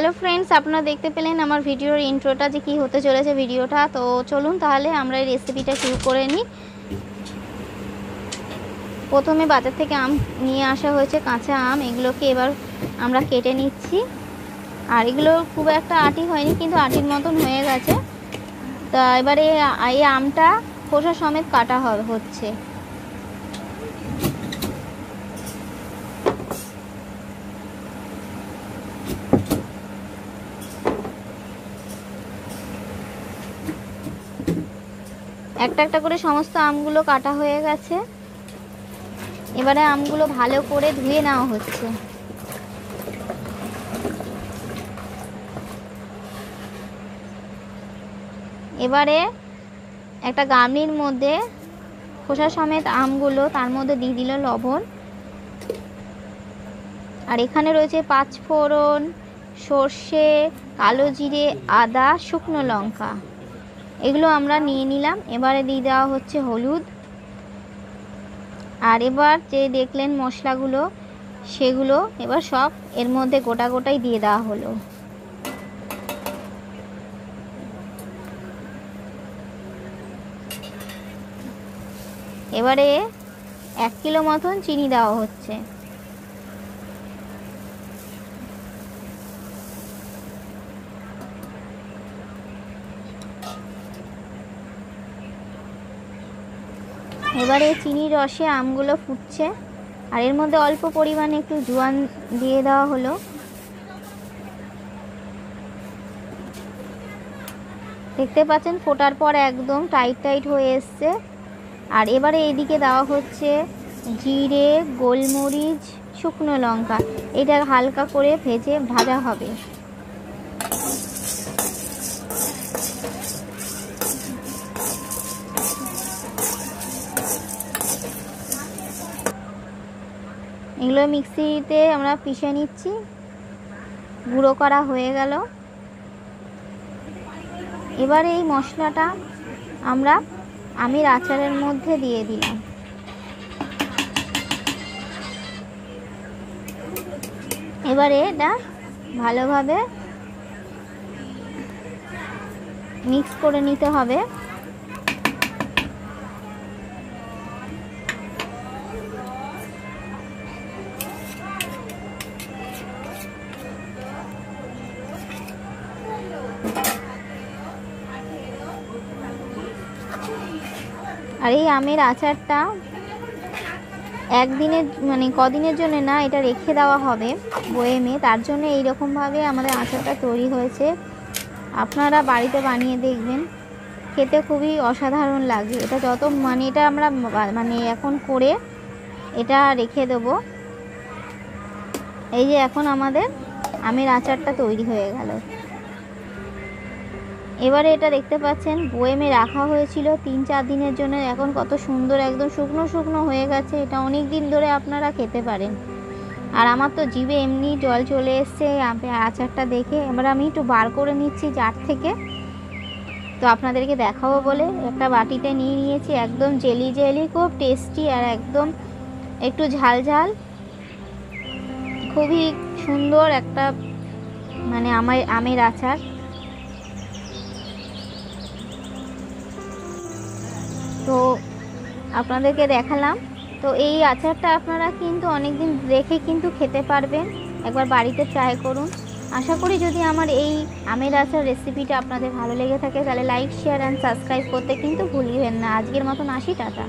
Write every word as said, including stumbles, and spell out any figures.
Hello friends अपना देखते पेलें हमारे भिडियोर इंट्रोटा जो कि होते चले भिडियोटा तो चलून ताहले आमरा रेसिपिटा शुरू करे नी। प्रथमे बाजार थेके आम निये आसा होयेछे काँचा आम, एगुलोके एबार आमरा केटे निच्छि। आर एगुलो खूब एकटा आटी होयनि किन्तु आटिर मतन हये गेछे। तो एबारे एई आमटा खोसा समेत काटा होच्छे। একটা একটা করে সমস্ত আমগুলো কাটা হয়ে গেছে। এবারে আমগুলো ভালো করে ধুয়ে নাও হচ্ছে। এবারে একটা গামলির মধ্যে খোসা সমেত আমগুলো তার মধ্যে দিয়ে দিল লবণ। আর এখানে রয়েছে পাঁচ ফোড়ন, সরষে, কালো জিরে, আদা, শুকনো লঙ্কা। এগুলো আমরা নিয়ে নিলাম। এবারে দিয়ে দেওয়া হচ্ছে হলুদ। আর এবার যে দেখলেন মশলাগুলো সেগুলো এবার সব এর মধ্যে গোটা গোটাই দিয়ে দেওয়া হলো। এবারে এক কিলো মতন চিনি দেওয়া হচ্ছে। এবারে চিনির রসে আমগুলো ফুটছে। আর এর মধ্যে অল্প পরিমাণে একটু জোয়ান দিয়ে দেওয়া হলো। দেখতে পাচ্ছেন ফোটার পর একদম টাইট টাইট হয়ে এসছে। আর এবারে এদিকে দেওয়া হচ্ছে জিরে, গোলমরিচ, শুকনো লঙ্কা। এটা হালকা করে ভেজে ভাজা হবে। এগুলো মিক্সিতে আমরা পিষে নিচ্ছি। গুঁড়ো করা হয়ে গেল। এবারে এই মশলাটা আমরা আমের আচারের মধ্যে দিয়ে দিলাম। এবারে এটা ভালোভাবে মিক্স করে নিতে হবে। আর এই আমের আচারটা একদিনের মানে কদিনের জন্য না, এটা রেখে দেওয়া হবে বয়েমে। তার জন্য এইরকমভাবে আমাদের আচারটা তৈরি হয়েছে। আপনারা বাড়িতে বানিয়ে দেখবেন, খেতে খুবই অসাধারণ লাগে। এটা যত মানে এটা আমরা মানে এখন করে এটা রেখে দেব। এই যে এখন আমাদের আমের আচারটা তৈরি হয়ে গেল। এবারে এটা দেখতে পাচ্ছেন বয়েমে রাখা হয়েছিল তিন চার দিনের জন্য। এখন কত সুন্দর একদম শুকনো শুকনো হয়ে গেছে। এটা অনেক দিন ধরে আপনারা খেতে পারেন। আর আমার তো জিভে এমনি জল চলে এসছে আচারটা দেখে। এবার আমি একটু বার করে নিচ্ছি জার থেকে, তো আপনাদেরকে দেখাবো বলে একটা বাটিতে নিয়ে নিয়েছি। একদম জেলি জেলি, খুব টেস্টি আর একদম একটু ঝাল ঝাল, খুবই সুন্দর একটা মানে আমার আমের আচার। তো আপনাদেরকে দেখালাম। তো এই আচারটা আপনারা কিন্তু অনেক দিন রেখে কিন্তু খেতে পারবেন। একবার বাড়িতে ট্রাই করুন। আশা করি যদি আমার এই আমের আচার রেসিপিটা আপনাদের ভালো লেগে থাকে তাহলে লাইক, শেয়ার অ্যান্ড সাবস্ক্রাইব করতে কিন্তু ভুলবেন না। আজকের মতন আসি, টাটা।